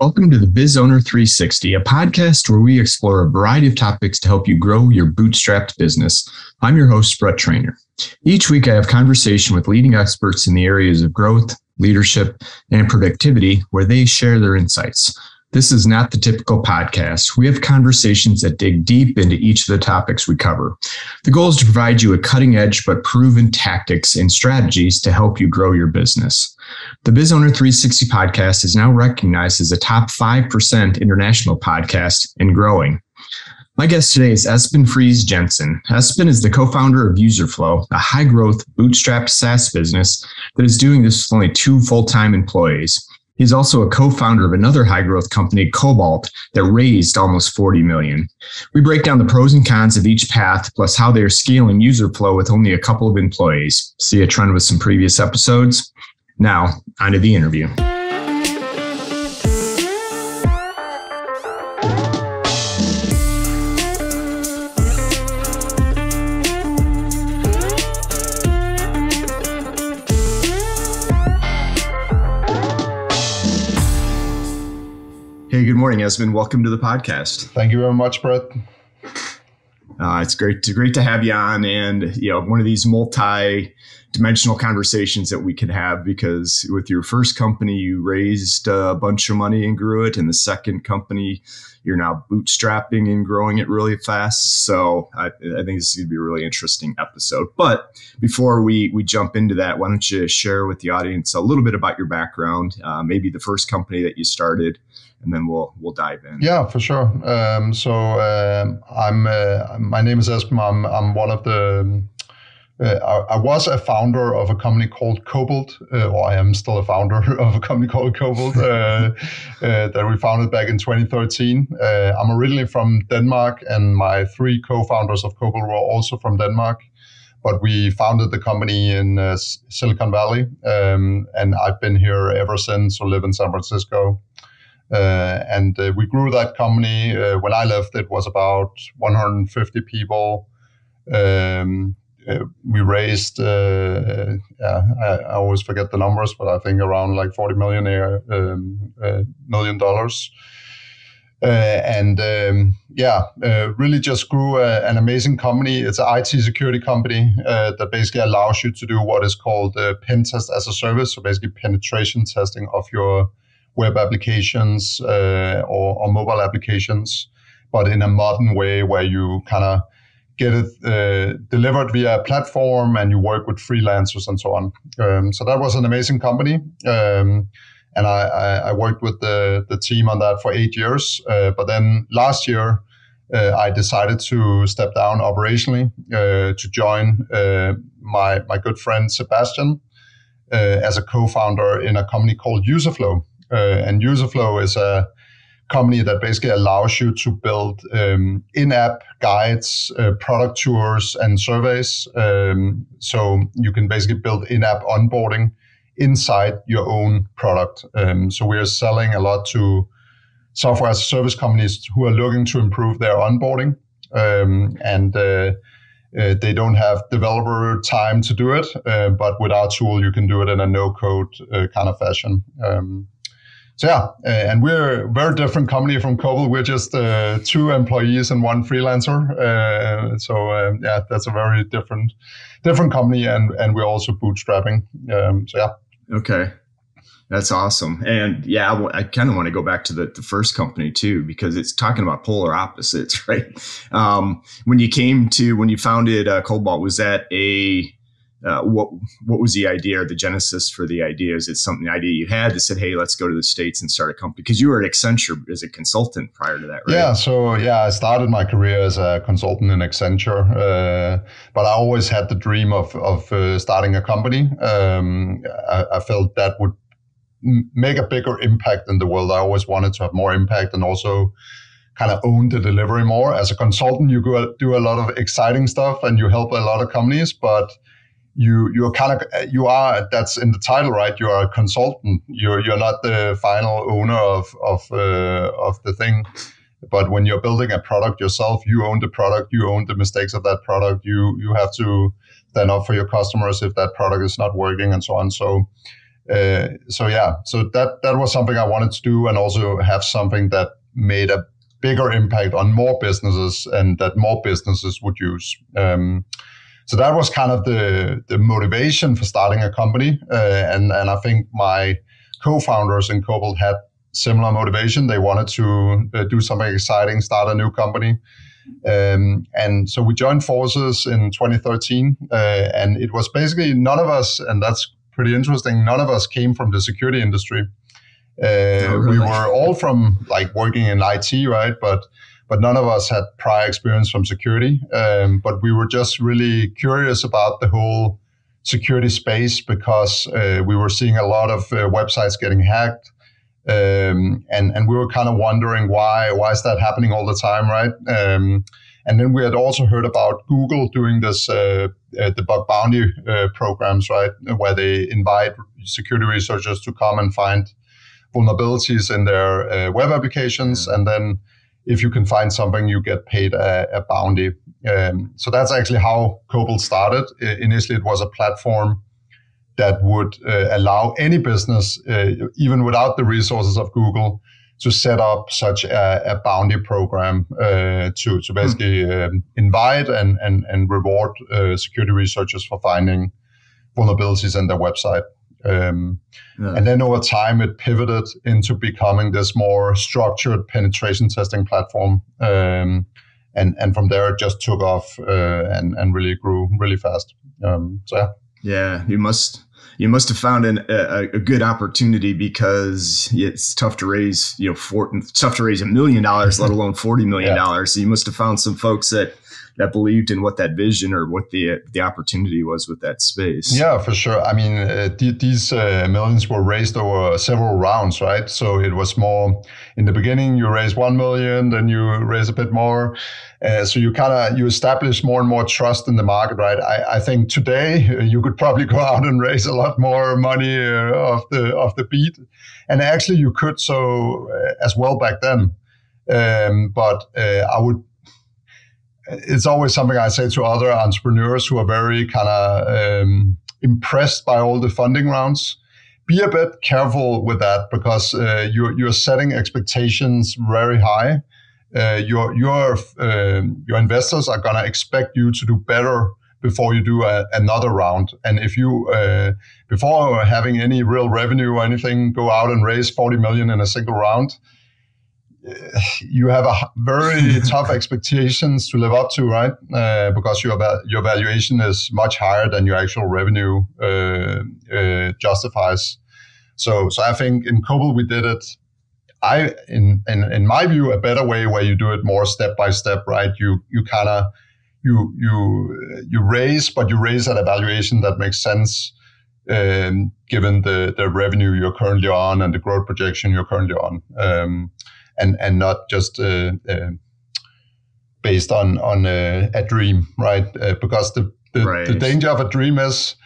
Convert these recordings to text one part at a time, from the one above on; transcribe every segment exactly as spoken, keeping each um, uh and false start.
Welcome to the BizOwner three sixty, a podcast where we explore a variety of topics to help you grow your bootstrapped business. I'm your host, Brett Trainor. Each week, I have conversation with leading experts in the areas of growth, leadership, and productivity, where they share their insights. This is not the typical podcast. We have conversations that dig deep into each of the topics we cover. The goal is to provide you with cutting-edge but proven tactics and strategies to help you grow your business. The BizOwner three sixty podcast is now recognized as a top five percent international podcast and growing. My guest today is Esben Friis-Jensen. Esben is the co-founder of Userflow, a high-growth bootstrap SaaS business that is doing this with only two full-time employees. He's also a co-founder of another high-growth company, Cobalt, that raised almost forty million dollars. We break down the pros and cons of each path, plus how they are scaling Userflow with only a couple of employees. See a trend with some previous episodes? Now, on to the interview. Hey, good morning, Esben. Welcome to the podcast. Thank you very much, Brett. Uh, it's great to great to have you on, and you know, one of these multi-dimensional conversations that we can have, because with your first company, you raised a bunch of money and grew it, and the second company, you're now bootstrapping and growing it really fast. So I, I think this is going to be a really interesting episode. But before we we jump into that, why don't you share with the audience a little bit about your background, uh, maybe the first company that you started, and then we'll we'll dive in. Yeah, for sure. Um, so um, I'm uh, my name is Esben. I'm I'm one of the uh, I, I was a founder of a company called Cobalt, uh, or I am still a founder of a company called Cobalt uh, uh, that we founded back in twenty thirteen. Uh, I'm originally from Denmark, and my three co-founders of Cobalt were also from Denmark. But we founded the company in uh, Silicon Valley, um, and I've been here ever since. I live in San Francisco. Uh, and uh, we grew that company. Uh, when I left, it was about one hundred fifty people. Um, uh, we raised, uh, uh, I, I always forget the numbers, but I think around like forty million dollars. Um, uh, million dollars. Uh, and um, yeah, uh, really just grew a, an amazing company. It's an I T security company uh, that basically allows you to do what is called uh, pen test as a service. So basically penetration testing of your web applications uh, or, or mobile applications, but in a modern way where you kind of get it uh, delivered via a platform and you work with freelancers and so on. Um, so that was an amazing company. Um, and I, I, I worked with the, the team on that for eight years. Uh, but then last year, uh, I decided to step down operationally uh, to join uh, my, my good friend Sebastian uh, as a co-founder in a company called Userflow. Uh, and Userflow is a company that basically allows you to build um, in-app guides, uh, product tours, and surveys. Um, so you can basically build in-app onboarding inside your own product. Um, so we are selling a lot to software as a service companies who are looking to improve their onboarding. Um, and uh, uh, they don't have developer time to do it, uh, but with our tool, you can do it in a no-code uh, kind of fashion. Um, So yeah, uh, and we're a very different company from Cobalt. We're just uh, two employees and one freelancer. Uh, so uh, yeah, that's a very different different company, and, and we're also bootstrapping. Um, so yeah. Okay, that's awesome. And yeah, I, w- I kind of want to go back to the, the first company too, because it's talking about polar opposites, right? Um, when you came to, when you founded uh, Cobalt, was that a... Uh, what what was the idea or the genesis for the idea? Is it something idea you had that said, hey, let's go to the States and start a company? Because you were at Accenture as a consultant prior to that, right? Yeah, so yeah, I started my career as a consultant in Accenture, uh, but I always had the dream of of uh, starting a company. Um, I, I felt that would m- make a bigger impact in the world. I always wanted to have more impact and also kind of own the delivery more. As a consultant, you go do a lot of exciting stuff and you help a lot of companies, but You you're kind of you are that's in the title, right? You are a consultant. You're you're not the final owner of of uh, of the thing. But when you're building a product yourself, you own the product. You own the mistakes of that product. You you have to stand up for your customers if that product is not working and so on. So Uh, so yeah, so that that was something I wanted to do, and also have something that made a bigger impact on more businesses and that more businesses would use. Um, so that was kind of the the motivation for starting a company, uh, and and I think my co-founders in Cobalt had similar motivation. They wanted to uh, do something exciting, start a new company. Um, and so we joined forces in twenty thirteen, uh, and it was basically none of us, and that's pretty interesting, none of us came from the security industry. Uh, oh, really? We were all from like working in I T, right? But but none of us had prior experience from security. Um, but we were just really curious about the whole security space because uh, we were seeing a lot of uh, websites getting hacked. Um, and, and we were kind of wondering why, why is that happening all the time, right? Um, and then we had also heard about Google doing this, uh, uh, the bug bounty uh, programs, right? Where they invite security researchers to come and find vulnerabilities in their uh, web applications. Mm-hmm. And then if you can find something, you get paid a, a bounty. Um, so that's actually how Cobalt started. I, initially, it was a platform that would uh, allow any business, uh, even without the resources of Google, to set up such a, a bounty program uh, to, to basically mm. um, invite and, and, and reward uh, security researchers for finding vulnerabilities in their website. Um, yeah. And then over time, it pivoted into becoming this more structured penetration testing platform. Um, and, and from there, it just took off uh, and, and really grew really fast. Um, so yeah. Yeah, you must... You must have found an, a, a good opportunity, because it's tough to raise, you know, for, tough to raise a million dollars, let alone forty million dollars. Yeah. So you must have found some folks that, that believed in what that vision or what the the opportunity was with that space. Yeah, for sure. I mean, uh, th- these uh, millions were raised over several rounds, right? So it was more in the beginning, you raise one million, then you raise a bit more. Uh, so you kind of, you establish more and more trust in the market, right? I, I think today you could probably go out and raise a lot more money uh, off the off the beat, and actually you could so uh, as well back then. Um, but uh, I would. It's always something I say to other entrepreneurs who are very kind of um, impressed by all the funding rounds. Be a bit careful with that, because uh, you're you're setting expectations very high. Uh, your your uh, your investors are gonna expect you to do better before you do a, another round. And if you uh, before having any real revenue or anything, go out and raise forty million in a single round, you have a very tough expectations to live up to, right? Uh, because your your valuation is much higher than your actual revenue uh, uh, justifies. So so I think in Cobalt we did it. I, in, in, in my view, a better way, where you do it more step by step, right? You, you kind of, you, you, you raise, but you raise at a valuation that makes sense, um, given the, the revenue you're currently on and the growth projection you're currently on. Um, and, and not just, uh, uh based on, on, uh, a dream, right? Uh, because the, the, right. the danger of a dream is,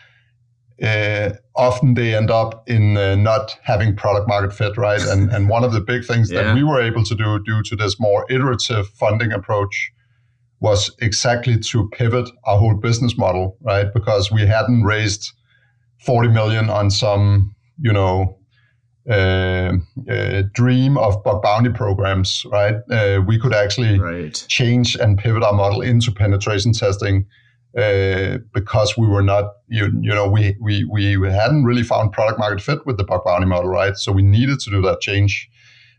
Uh, often they end up in uh, not having product market fit, right? And and one of the big things yeah. that we were able to do due to this more iterative funding approach was exactly to pivot our whole business model, right? Because we hadn't raised forty million on some, you know, uh, uh, dream of bug bounty programs, right? Uh, we could actually right. change and pivot our model into penetration testing. Uh, because we were not, you, you know, we, we we hadn't really found product market fit with the bug bounty model, right? So we needed to do that change,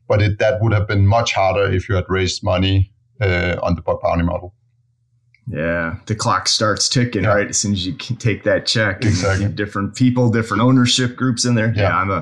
but it, that would have been much harder if you had raised money uh, on the bug bounty model. Yeah, the clock starts ticking, yeah. right? As soon as you can take that check, exactly. Different people, different ownership groups in there. Yeah. yeah, I'm a,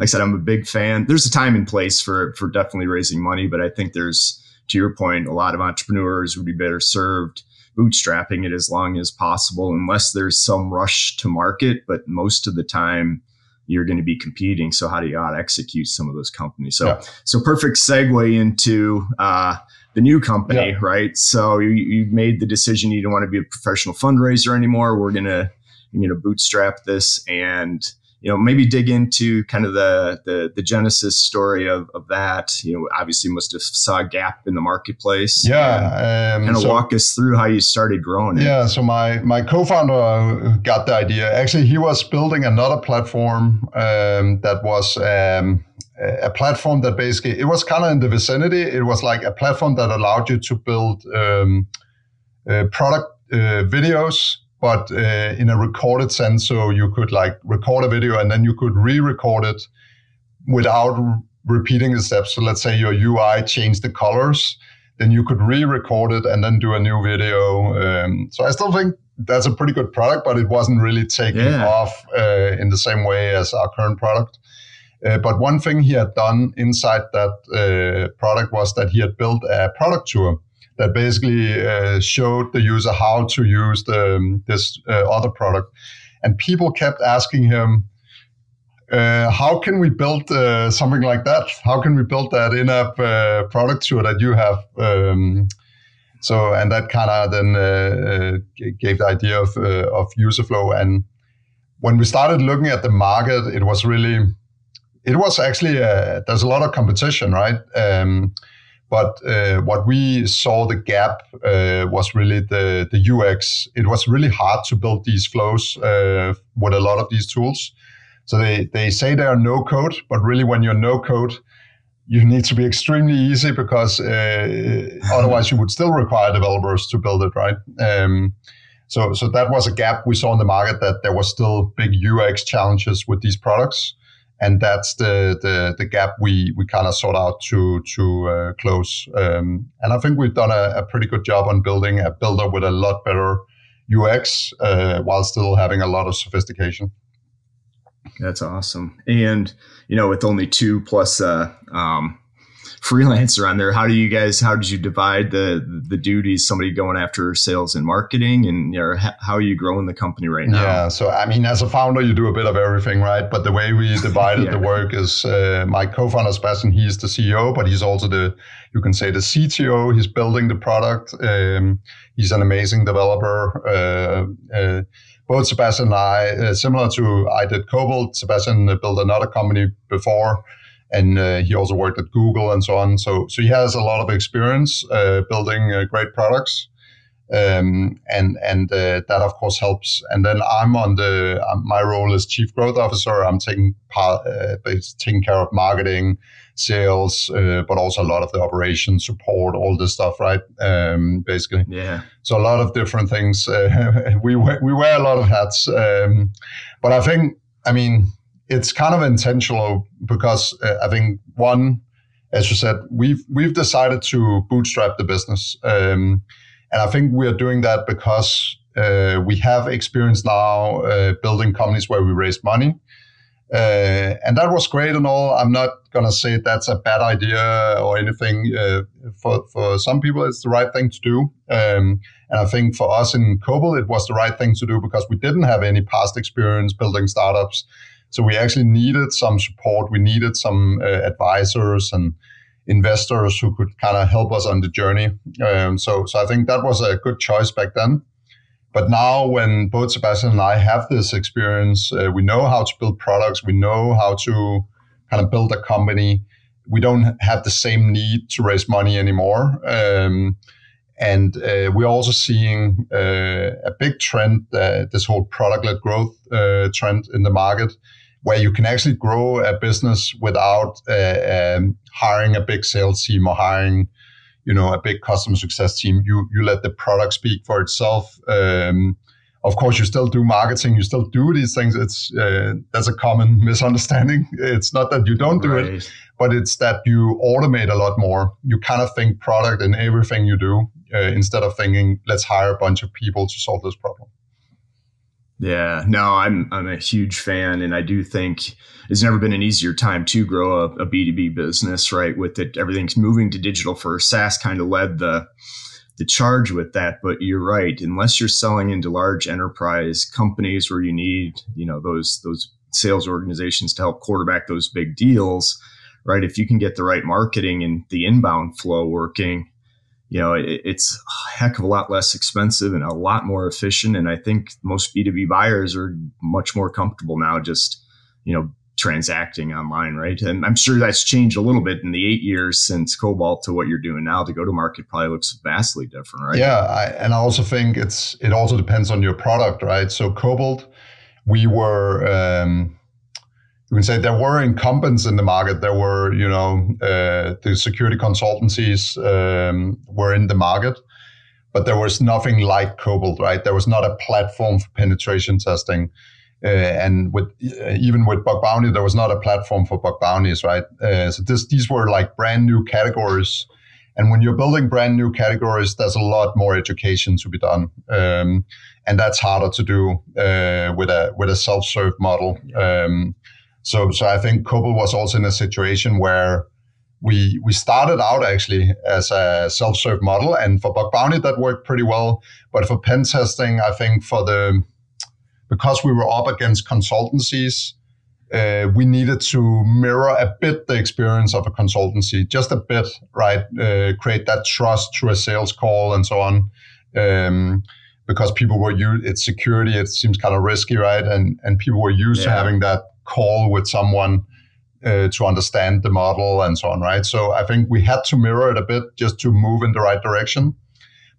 like I said, I'm a big fan. There's a time and place for for definitely raising money, but I think there's, to your point, a lot of entrepreneurs would be better served bootstrapping it as long as possible, unless there's some rush to market. But most of the time, you're going to be competing. So how do you out execute some of those companies? So, yeah. so perfect segue into uh, the new company, yeah. right? So you, you made the decision you don't want to be a professional fundraiser anymore. We're gonna, you know, bootstrap this, and you know, maybe dig into kind of the the, the genesis story of, of that. You know, obviously must have saw a gap in the marketplace. Yeah, um, kind of so, walk us through how you started growing it. Yeah, so my my co-founder got the idea. Actually, he was building another platform um, that was. Um, a platform that basically, it was kind of in the vicinity. It was like a platform that allowed you to build um, uh, product uh, videos, but uh, in a recorded sense. So you could like record a video and then you could re-record it without r- repeating the steps. So let's say your U I changed the colors, then you could re-record it and then do a new video. Um, so I still think that's a pretty good product, but it wasn't really taking yeah. off uh, in the same way as our current product. Uh, but one thing he had done inside that uh, product was that he had built a product tour that basically uh, showed the user how to use the, um, this uh, other product. And people kept asking him, uh, how can we build uh, something like that? How can we build that in-app uh, product tour that you have? Um, so, and that kind of then uh, uh, gave the idea of, uh, of Userflow. And when we started looking at the market, it was really... It was actually, a, there's a lot of competition, right? Um, but uh, what we saw the gap uh, was really the, the U X. It was really hard to build these flows uh, with a lot of these tools. So they, they say they are no code, but really when you're no code, you need to be extremely easy because uh, otherwise you would still require developers to build it, right? Um, so, so that was a gap we saw in the market, that there was still big U X challenges with these products. And that's the, the, the gap we, we kind of sought out to to uh, close. Um, and I think we've done a, a pretty good job on building a builder with a lot better U X uh, while still having a lot of sophistication. That's awesome. And, you know, with only two plus uh, um, freelancer on there, how do you guys, how did you divide the the duties, somebody going after sales and marketing, and you know, how are you growing the company right now? Yeah, so I mean, as a founder, you do a bit of everything, right? But the way we divided yeah. the work is uh, my co-founder, Sebastian, he's the C E O, but he's also the, you can say the C T O, he's building the product. Um, he's an amazing developer. Uh, uh, both Sebastian and I, uh, similar to I did Cobalt, Sebastian built another company before. And uh, he also worked at Google and so on. So, so he has a lot of experience uh, building uh, great products, um, and and uh, that of course helps. And then I'm on the uh, my role is Chief Growth Officer. I'm taking part, uh, taking care of marketing, sales, uh, but also a lot of the operations, support, all this stuff, right? Um, basically, yeah. So a lot of different things. Uh, we wear, we wear a lot of hats, um, but I think I mean. It's kind of intentional because uh, I think one, as you said, we've we've decided to bootstrap the business, um, and I think we are doing that because uh, we have experience now uh, building companies where we raised money, uh, and that was great and all. I'm not gonna say that's a bad idea or anything. Uh, for for some people, it's the right thing to do, um, and I think for us in Cobalt, it was the right thing to do because we didn't have any past experience building startups. So we actually needed some support. We needed some uh, advisors and investors who could kind of help us on the journey. Um, so, so I think that was a good choice back then. But now when both Sebastian and I have this experience, uh, we know how to build products. We know how to kind of build a company. We don't have the same need to raise money anymore. Um, and uh, we're also seeing uh, a big trend, uh, this whole product-led growth uh, trend in the market, where you can actually grow a business without uh, um, hiring a big sales team or hiring, you know, a big customer success team. You you let the product speak for itself. Um, of course, you still do marketing. You still do these things. It's uh, that's a common misunderstanding. It's not that you don't do right. it, but it's that you automate a lot more. You kind of think product in everything you do uh, instead of thinking, let's hire a bunch of people to solve this problem. Yeah, no, I'm I'm a huge fan, and I do think it's never been an easier time to grow a, a B two B business, right? With it, everything's moving to digital first. SaaS kind of led the the charge with that, but you're right. Unless you're selling into large enterprise companies where you need, you know, those those sales organizations to help quarterback those big deals, right? If you can get the right marketing and the inbound flow working, you know, it, it's a heck of a lot less expensive and a lot more efficient. And I think most B two B buyers are much more comfortable now just, you know, transacting online, right? And I'm sure that's changed a little bit in the eight years since Cobalt to what you're doing now. The go-to-market probably looks vastly different, right? Yeah, I, and I also think it's it also depends on your product, right? So Cobalt, we were, um, you can say there were incumbents in the market. There were, you know, uh, the security consultancies um, were in the market, but there was nothing like Cobalt, right? There was not a platform for penetration testing. Uh, and with even with bug bounty, there was not a platform for bug bounties, right? Uh, so this, these were like brand new categories. And when you're building brand new categories, there's a lot more education to be done. Um, and that's harder to do uh, with a with a self-serve model. Um, so so I think Cobalt was also in a situation where We we started out actually as a self-serve model, and for bug bounty that worked pretty well. But for pen testing, I think for the because we were up against consultancies, uh, we needed to mirror a bit the experience of a consultancy, just a bit, right? Uh, create that trust through a sales call and so on, um, because people were used. It's security; it seems kind of risky, right? And and people were used yeah. to having that call with someone. Uh, to understand the model and so on, right? So I think we had to mirror it a bit just to move in the right direction.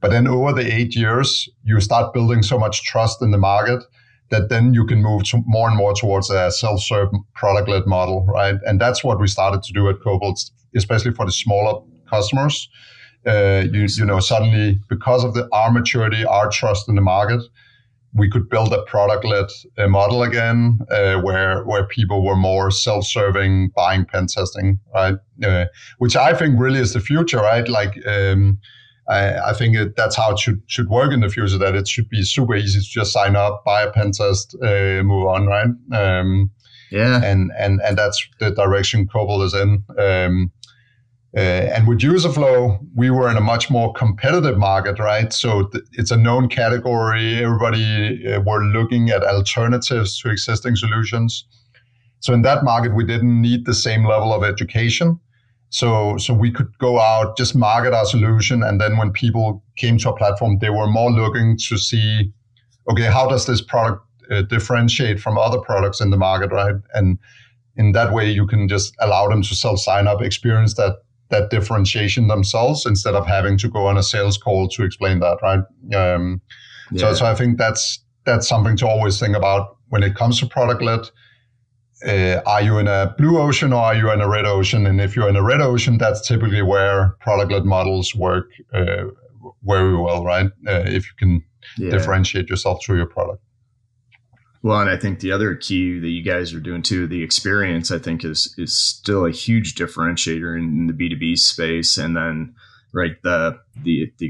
But then over the eight years, you start building so much trust in the market that then you can move to more and more towards a self-serve product-led model, right? And that's what we started to do at Cobalt, especially for the smaller customers. Uh, you, you know, suddenly because of the, our maturity, our trust in the market, we could build a product-led uh, model again, uh, where where people were more self-serving, buying pen testing, right? Uh, which I think really is the future, right? Like, um, I, I think it, that's how it should should work in the future. That it should be super easy to just sign up, buy a pen test, uh, move on, right? Um, yeah. And and and that's the direction Cobalt is in. Um, Uh, and with Userflow, we were in a much more competitive market, right? So th- it's a known category. Everybody uh, were looking at alternatives to existing solutions. So in that market, we didn't need the same level of education. So, so we could go out, just market our solution. And then when people came to our platform, they were more looking to see, okay, how does this product uh, differentiate from other products in the market, right? And in that way, you can just allow them to self-sign up, experience that that differentiation themselves instead of having to go on a sales call to explain that, right? Um, yeah. So, so I think that's that's something to always think about when it comes to product-led. Uh, are you in a blue ocean or are you in a red ocean? And if you're in a red ocean, that's typically where product-led models work uh, very well, right? Uh, if you can yeah. differentiate yourself through your product. Well, and I think the other key that you guys are doing too, the experience, I think is is still a huge differentiator in, in the B two B space. And then, right, the, the the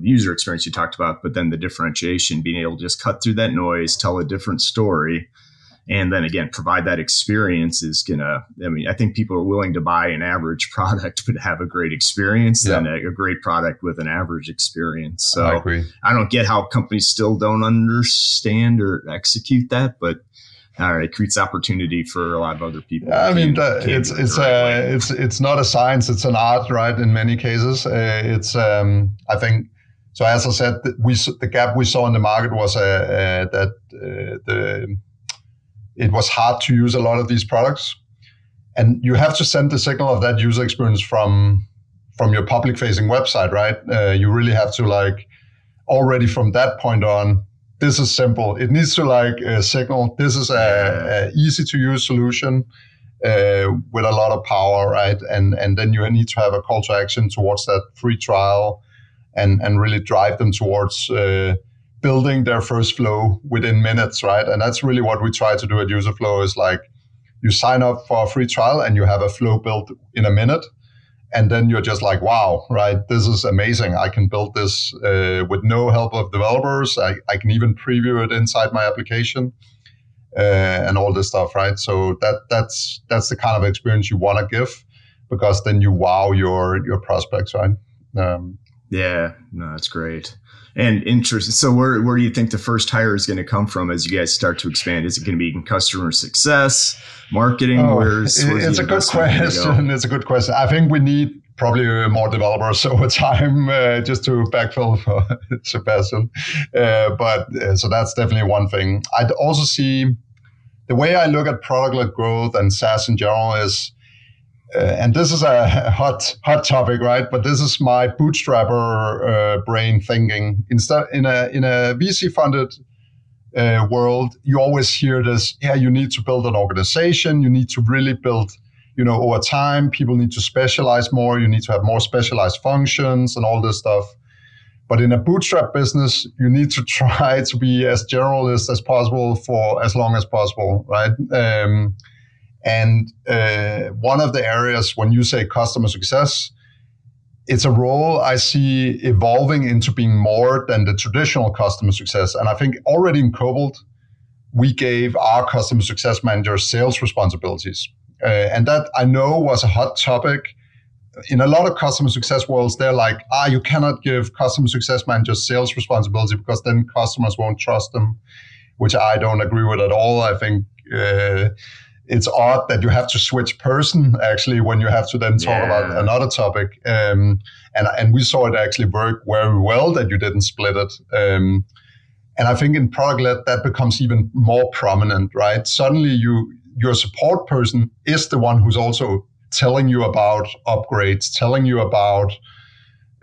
the user experience you talked about, but then the differentiation, being able to just cut through that noise, tell a different story, and then again, provide that experience is gonna. I mean, I think people are willing to buy an average product, but have a great experience yeah. than a, a great product with an average experience. So I agree. I don't get how companies still don't understand or execute that, but all right, it creates opportunity for a lot of other people. Yeah, I mean, the, it's it's a, it's it's not a science; it's an art, right? In many cases, uh, it's um, I think. So as I said, we the gap we saw in the market was uh, uh, that uh, the. It was hard to use a lot of these products. And you have to send the signal of that user experience from from your public-facing website, right? Uh, you really have to, like, already from that point on, this is simple. It needs to, like, uh, signal this is a, a easy-to-use solution uh, with a lot of power, right? And and then you need to have a call to action towards that free trial and, and really drive them towards... Uh, building their first flow within minutes, right? And that's really what we try to do at Userflow is like, you sign up for a free trial and you have a flow built in a minute. And then you're just like, wow, right? This is amazing. I can build this uh, with no help of developers. I, I can even preview it inside my application uh, and all this stuff, right? So that that's that's the kind of experience you want to give because then you wow your, your prospects, right? Um, yeah, no, that's great. And interest. So where where do you think the first hire is going to come from as you guys start to expand? Is it going to be in customer success, marketing? Oh, where's, where's it's a good question. Go? It's a good question. I think we need probably more developers over time uh, just to backfill for Sebastian. Uh, but uh, so that's definitely one thing. I'd also see the way I look at product-led growth and SaaS in general is, uh, and this is a hot hot topic, right? But this is my bootstrapper uh, brain thinking. Instead, in a in a V C-funded uh, world, you always hear this: yeah, you need to build an organization. You need to really build. You know, over time, people need to specialize more. You need to have more specialized functions and all this stuff. But in a bootstrap business, you need to try to be as generalist as possible for as long as possible, right? Um, and uh, one of the areas when you say customer success, it's a role I see evolving into being more than the traditional customer success. And I think already in Cobalt, we gave our customer success managers sales responsibilities. Uh, and that I know was a hot topic. In a lot of customer success worlds, they're like, ah, you cannot give customer success managers sales responsibility because then customers won't trust them, which I don't agree with at all. I think uh, it's odd that you have to switch person, actually, when you have to then talk yeah. about another topic. Um, and, and we saw it actually work very well that you didn't split it. Um, and I think in product-led, that becomes even more prominent, right? Suddenly, you... your support person is the one who's also telling you about upgrades, telling you about,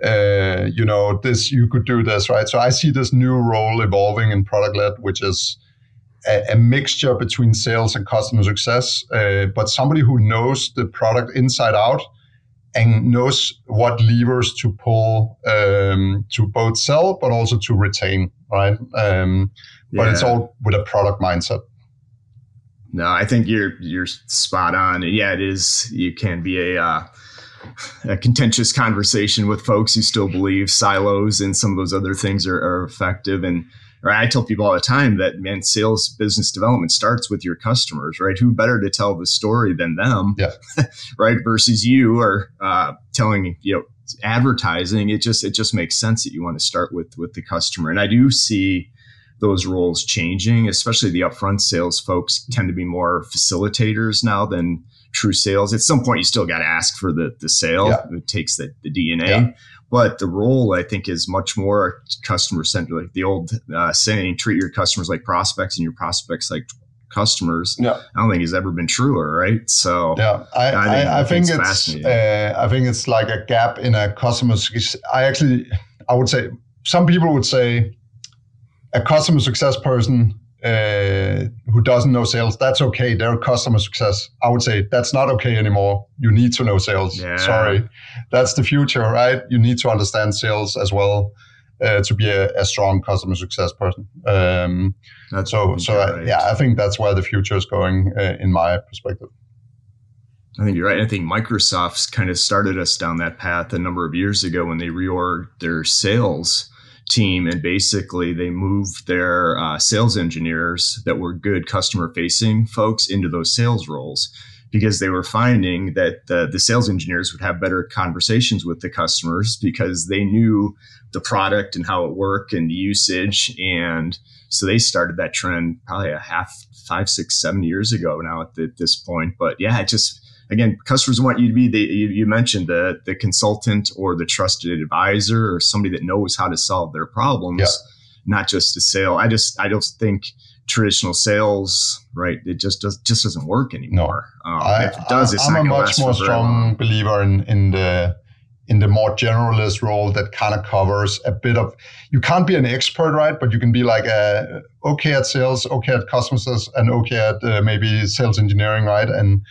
uh, you know, this, you could do this, right? So I see this new role evolving in product-led, which is a, a mixture between sales and customer success, uh, but somebody who knows the product inside out and knows what levers to pull um, to both sell, but also to retain, right? Um, but yeah. It's all with a product mindset. No, I think you're you're spot on. Yeah, it is. You can be a, uh, a contentious conversation with folks who still believe silos and some of those other things are, are effective. And right, I tell people all the time that, man, sales business development starts with your customers, right? Who better to tell the story than them, yeah. right? Versus you or uh, telling, you know, advertising. It just it just makes sense that you want to start with with the customer. And I do see those roles changing, especially the upfront sales folks tend to be more facilitators now than true sales. At some point, you still got to ask for the, the sale. Yeah. It takes the, the D N A. Yeah. But the role, I think, is much more customer-centric. Like the old uh, saying, treat your customers like prospects and your prospects like customers. Yeah. I don't think it's ever been truer, right? So yeah, I, I think, I, I think it's, it's uh, I think it's like a gap in a customer. I actually, I would say, some people would say, a customer success person uh, who doesn't know sales, that's okay. They're customer success. I would say that's not okay anymore. You need to know sales. Yeah. Sorry. That's the future, right? You need to understand sales as well uh, to be a, a strong customer success person. Um, that's so, so right. I, yeah, I think that's where the future is going uh, in my perspective. I think you're right. I think Microsoft's kind of started us down that path a number of years ago when they reorged their sales team, and basically they moved their uh, sales engineers that were good customer facing folks into those sales roles because they were finding that the, the sales engineers would have better conversations with the customers because they knew the product and how it worked and the usage. And so they started that trend probably a half, five, six, seven years ago now at, the, at this point. But yeah, it just, again, customers want you to be, the, you, you mentioned the, the consultant or the trusted advisor or somebody that knows how to solve their problems, yeah. not just a sale. I just I don't think traditional sales, right, it just, does, just doesn't work anymore. No. Um, I, if it does, I, it's I'm not going to last. I'm a much more strong believer in, in the in the more generalist role that kind of covers a bit of, you can't be an expert, right? But you can be like a, okay at sales, okay at customers, and okay at uh, maybe sales engineering, right? And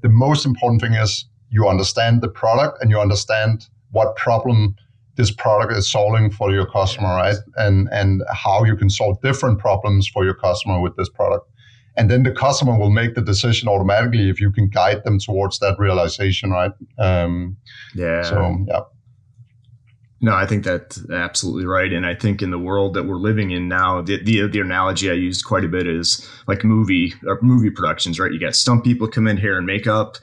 the most important thing is you understand the product and you understand what problem this product is solving for your customer, right? And and how you can solve different problems for your customer with this product. And then the customer will make the decision automatically if you can guide them towards that realization, right? Um, yeah. So, yeah. No, I think that's absolutely right. And I think in the world that we're living in now, the, the the analogy I used quite a bit is like movie or movie productions, right? You got stunt people come in hair and makeup,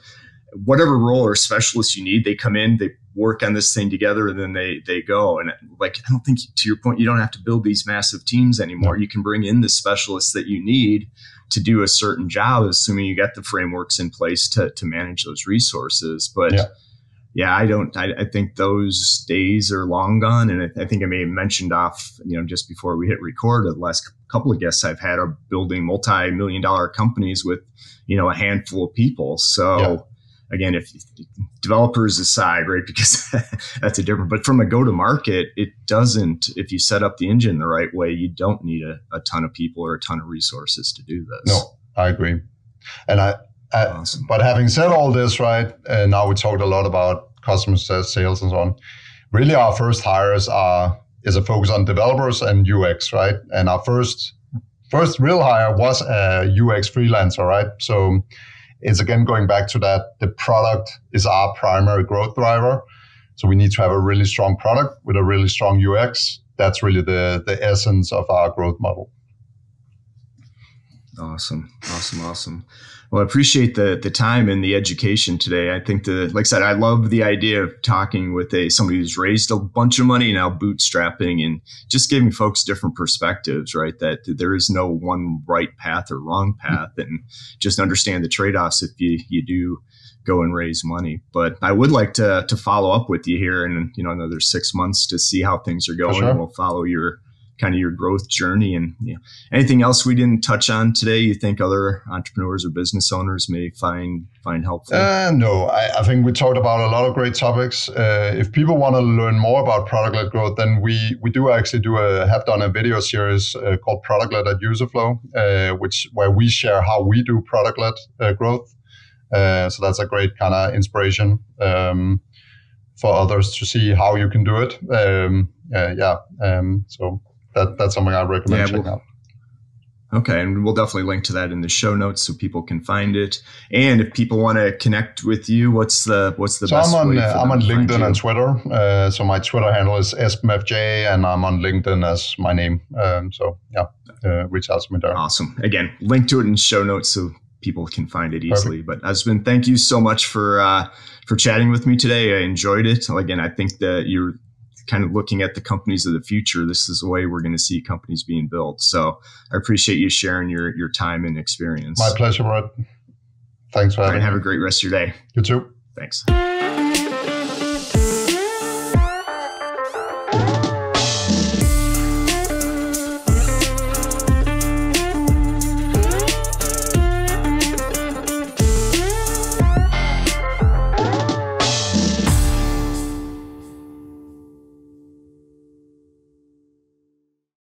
whatever role or specialist you need, they come in, they work on this thing together, and then they they go. And like, I don't think, to your point, you don't have to build these massive teams anymore. You can bring in the specialists that you need to do a certain job, assuming you got the frameworks in place to to manage those resources. But yeah. yeah, I don't, I, I think those days are long gone. And I, I think I may have mentioned off, you know, just before we hit record, the last couple of guests I've had are building multi-million dollar companies with, you know, a handful of people. So yeah. Again, if developers aside, right, because that's a different, but from a go-to-market, it doesn't, if you set up the engine the right way, you don't need a, a ton of people or a ton of resources to do this. No, I agree. And I, I awesome. But having said all this, right, and now we talked a lot about customer sales and so on, really our first hires are, is a focus on developers and U X, right? And our first, first real hire was a U X freelancer, right? So it's again going back to that the product is our primary growth driver. So we need to have a really strong product with a really strong U X. That's really the, the essence of our growth model. Awesome. Awesome. Awesome. Well, I appreciate the the time and the education today. I think the, like I said, I love the idea of talking with a somebody who's raised a bunch of money now, bootstrapping, and just giving folks different perspectives, right? That there is no one right path or wrong path, and just understand the trade-offs if you, you do go and raise money. But I would like to to follow up with you here in, you know, another six months to see how things are going. For sure. And we'll follow your kind of your growth journey, and you know, anything else we didn't touch on today you think other entrepreneurs or business owners may find find helpful? Uh, no, I, I think we talked about a lot of great topics. Uh, if people want to learn more about product-led growth, then we we do actually do a have done a video series uh, called Product-Led at Userflow, uh, which where we share how we do product-led uh, growth. Uh, so that's a great kind of inspiration um, for others to see how you can do it. Um, uh, yeah, um, so. That, that's something I recommend yeah, checking we'll, out. Okay, and we'll definitely link to that in the show notes so people can find it. And if people want to connect with you, what's the what's the so best I'm on, way for uh, I'm on LinkedIn and Twitter. Uh, so my Twitter handle is espmfj, and I'm on LinkedIn as my name. Um, so yeah, uh, reach out to me there. Awesome. Again, link to it in show notes so people can find it easily. Perfect. But Esben, thank you so much for uh, for chatting with me today. I enjoyed it. Again, I think that you're kind of looking at the companies of the future. This is the way we're going to see companies being built. So I appreciate you sharing your your time and experience. My pleasure, Brett. Thanks for having me. And have a great rest of your day. You too. Thanks.